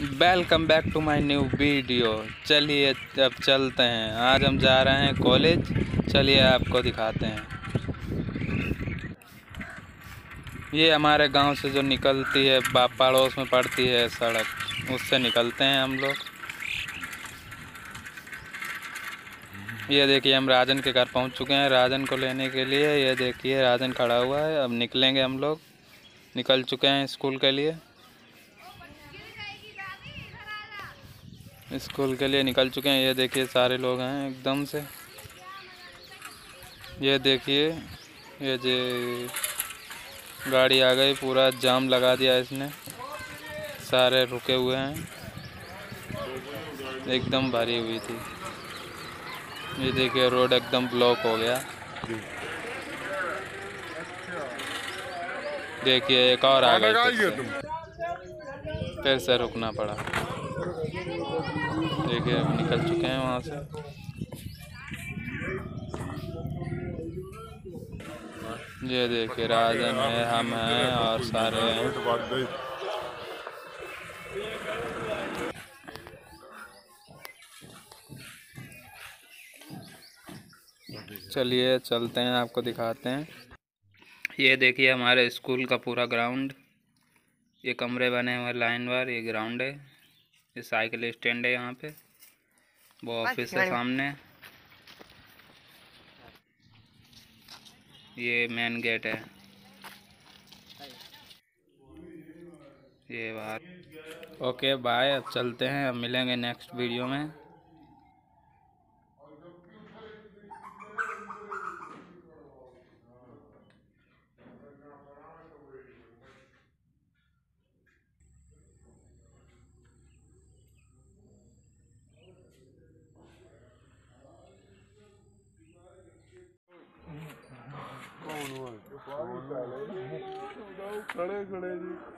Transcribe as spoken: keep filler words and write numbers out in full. Welcome back to my new video. चलिए अब चलते हैं, आज हम जा रहे हैं कॉलेज। चलिए आपको दिखाते हैं। ये हमारे गांव से जो निकलती है, बाप पड़ोस में पड़ती है सड़क, उससे निकलते हैं हम लोग। ये देखिए हम राजन के घर पहुंच चुके हैं, राजन को लेने के लिए। ये देखिए राजन खड़ा हुआ है। अब निकलेंगे हम लोग, निकल चुके हैं स्कूल के लिए। स्कूल के लिए निकल चुके हैं। ये देखिए सारे लोग हैं एकदम से। ये देखिए ये जे गाड़ी आ गई, पूरा जाम लगा दिया इसने। सारे रुके हुए हैं, एकदम भरी हुई थी। ये देखिए रोड एकदम ब्लॉक हो गया। देखिए एक और आ गई, फिर से रुकना पड़ा। देखिए अब निकल चुके हैं वहाँ से। ये देखिए राजन है, हम हैं और सारे हैं। चलिए चलते हैं, आपको दिखाते हैं। ये देखिए हमारे स्कूल का पूरा ग्राउंड। ये कमरे बने हुए लाइनवार, ये ग्राउंड है। ये साइकिल स्टैंड है यहाँ पे, वो ऑफिस है सामने। ये मेन गेट है। ये बात ओके बाय। अब चलते हैं, अब मिलेंगे नेक्स्ट वीडियो में। खड़े खड़े जी।